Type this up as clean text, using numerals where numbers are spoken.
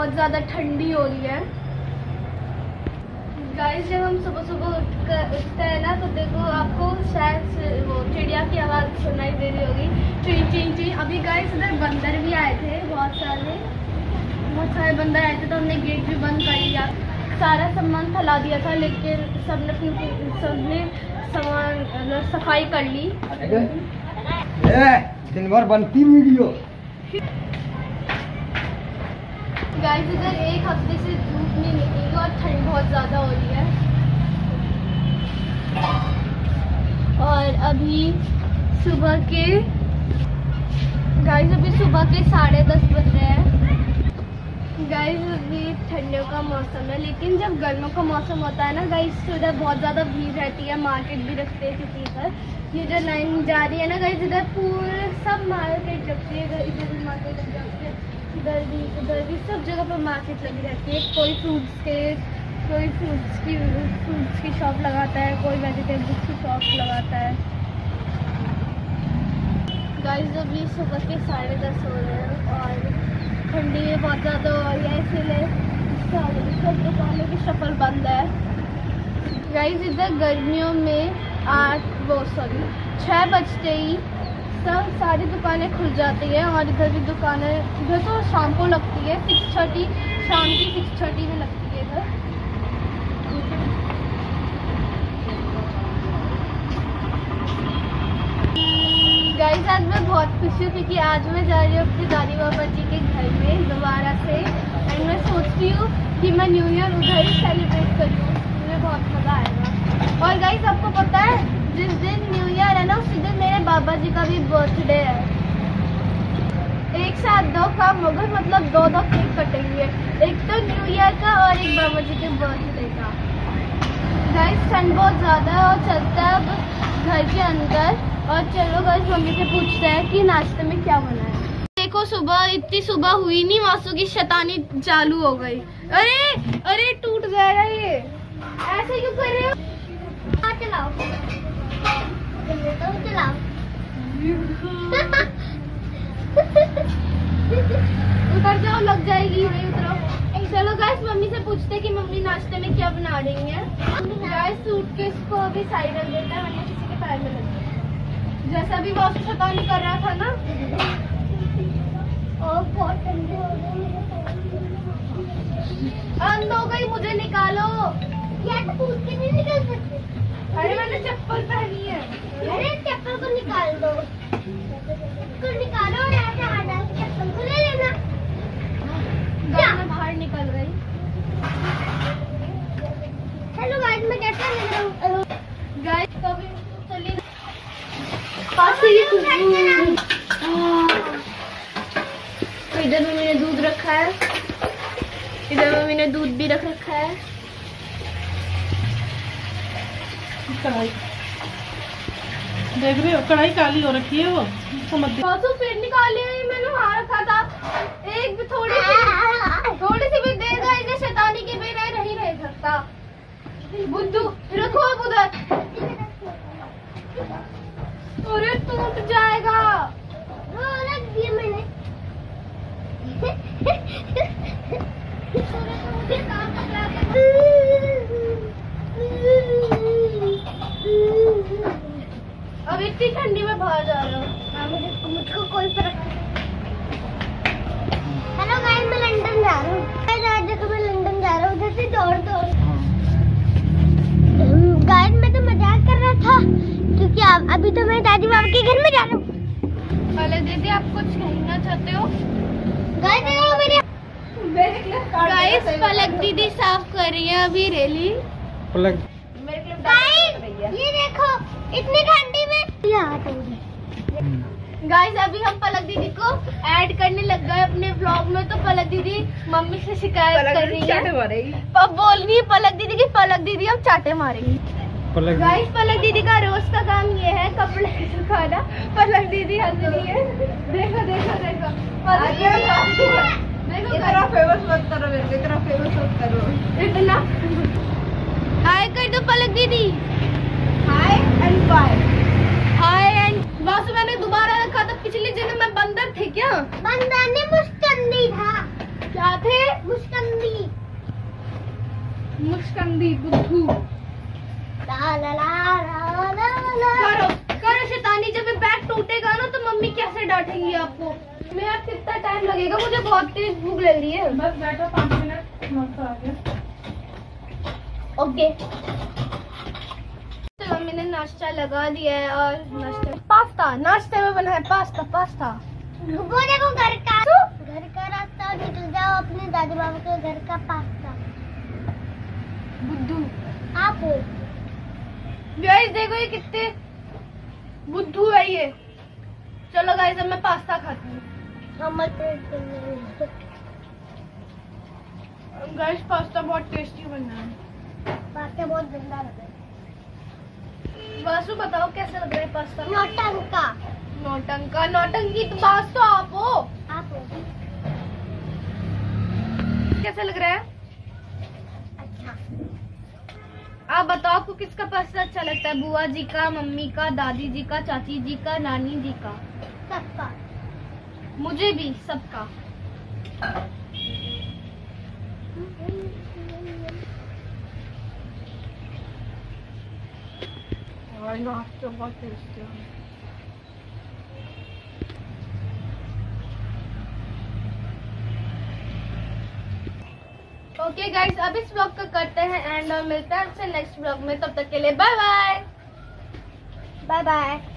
बहुत ज़्यादा ठंडी हो रही है। गाइस जब हम सुबह सुबह उठते हैं ना तो देखो आपको शायद वो चिड़िया की आवाज़ सुनाई दे रही होगी, चुई चुई चुई। अभी गाइस इधर बंदर भी आए थे, बहुत सारे बंदर आए थे, तो हमने गेट भी बंद कर दिया, सारा सामान फैला दिया था, लेकिन सबने सामान सफाई कर ली। दिन भर बनती वीडियो। गाइस इधर एक हफ्ते से धूप नहीं निकली और ठंड बहुत ज़्यादा हो रही है। और अभी सुबह के 10:30 बज रहे हैं। गाइस अभी ठंडियों का मौसम है, लेकिन जब गर्मियों का मौसम होता है ना गाइस तो इधर बहुत ज़्यादा भीड़ रहती है, मार्केट भी रखते हैं किसी पर। ये जो लाइन जा रही है ना गाइस इधर पूरे सब मार्केट रखती है, इधर भी मार्केट रखती है, इधर भी सब जगह पर मार्केट लगी रहती है। कोई फ्रूट्स की शॉप लगाता है, कोई वेजिटेबल्स की शॉप लगाता है। गाइस अभी सुबह के 10:30 हो रहे हैं और ठंडी बहुत ज़्यादा हो रही है, इसीलिए सब दुकानों की शटर बंद है। गाइस इधर गर्मियों में 6 बजते ही सब सारी दुकानें खुल जाती हैं और इधर भी दुकानें, इधर तो शाम को लगती है 6:30, शाम की 6:30 में लगती है इधर। गाइस आज मैं बहुत खुश हूँ क्योंकि आज मैं जा रही हूँ अपनी दादी बाबा जी के घर में दोबारा से, एंड मैं सोचती हूँ कि मैं न्यू ईयर उधर ही सेलिब्रेट करूँ, मुझे बहुत मज़ा आएगा। और गाइस आपको पता है जिस दिन न्यू ईयर है ना उसी दिन मेरे बाबा जी का भी बर्थडे है। एक साथ 2 काम होगा, मतलब 2 केक कटेंगे, एक तो न्यू ईयर का और एक बाबा जी के बर्थडे का। गाइस ठंड बहुत ज़्यादा है और चलता है अब घर के अंदर। और चलो गाइस मम्मी से पूछते हैं कि नाश्ते में क्या बना है। देखो सुबह इतनी सुबह हुई नहीं, मासू की शैतानी चालू हो गई। अरे टूट जाएगा ये, ऐसे क्यों कर रहे हो? चलाओ। उतर जाओ, लग जाएगी, नहीं उतरो। चलो गाइस मम्मी से पूछते कि मम्मी नाश्ते में क्या बना रही है। गाइस सूटकेस को अभी साइड रख देता है, मैंने किसी के पैर में लग गया, जैसा भी वॉश शैतानी कर रहा था ना। और बहुत ठंडी हो गई, अंध हो गई, मुझे निकालो। क्या तो पूछ के नहीं निकाल सकते? अरे मैंने चप्पल पहनी है। अरे चप्पल को निकाल दो, इसको निकालो और ऐसे हाथ डाल के चप्पल को ले लेना। मैं बाहर निकल गई। हेलो गाइस मैं कैसा लग रहा हूँ? गाइस कभी चलिए पास ही इधर मम्मी ने दूध रखा है, इधर मम्मी ने दूध भी रख रखा है। देख रहे हो कढ़ाई काली हो रखी है, वो समझ तो फिर निकाली है, मैंने वहाँ रखा था। एक भी थोड़ी सी भी देर का इधर शैतानी के बिना नहीं रह सकता। बुद्धू रखो अब उधर, अरे टूट जाएगा। वो रख दिया मैंने। तो मुझे काम पकड़ा। अब इतनी ठंडी में बाहर जा रहा हूँ, मुझको कोई फर्क नहीं। हेलो गाइस मैं लंदन जा रहा हूँ, देखो मैं लंदन जा रहा हूँ, उधर से दौड़। गाइस मैं तो मजाक कर रहा था क्योंकि अभी तो मैं दादी बाबा के घर में जा रहा हूँ। हेलो दीदी आप कुछ कहना चाहते हो? गाइस पलक दीदी साफ कर रही है अभी रैली। ये देखो इतनी ठंडी में। गाइस अभी हम पलक दीदी को ऐड करने लग गए अपने व्लॉग में, तो पलक दीदी मम्मी से शिकायत कर रही है। अब बोलनी है पलक दीदी की पलक दीदी हम चाटे मारेंगी। गाइस पलक दीदी का रोज का काम ये है कपड़े सुखाना। पलक दीदी हंस रही है, देखो देखो देखो देखो। इतना फेमस मत करो। इतना हाय कर दो पलक दीदी, hi and bye, hi and. Vasu मैंने दोबारा रखा था, पिछले जन्म में बंदर थे क्या? बंदर नहीं, मुस्कंदी था। क्या थे? बैठेंगी आपको। मैं आप कितना टाइम लगेगा, मुझे बहुत तेज भूख लग रही है। बस बैठो 5 मिनट, मस्त आ गया। ओके तो मम्मी ने नाश्ता लगा दिया है और नाश्ता पास्ता, नाश्ते में बना है पास्ता। पास्ता वो देखो घर का रास्ता निकल जाओ अपने दादी बाबा के घर का पास्ता। बुद्धू आप हो गाइस, देखो ये कितने बुद्धू है ये। चलो गाइस अब मैं पास्ता खाती हूँ। गाइस पास्ता बहुत टेस्टी बना है। पास्ता बहुत गंदा लग रहा है। वासु बताओ कैसा लग रहा है पास्ता? नौटंका नौटंकी तो वासु आप हो। कैसा लग रहा है? आप बताओ आपको किसका पास्ता अच्छा लगता है? बुआ जी का, मम्मी का, दादी जी का, चाची जी का, नानी जी का? सबका। मुझे भी सबका। तो बहुत टेस्टी है। ओके गाइस अब इस ब्लॉग को करते हैं एंड और मिलते हैं आपसे नेक्स्ट ब्लॉग में। तब तक के लिए बाय बाय।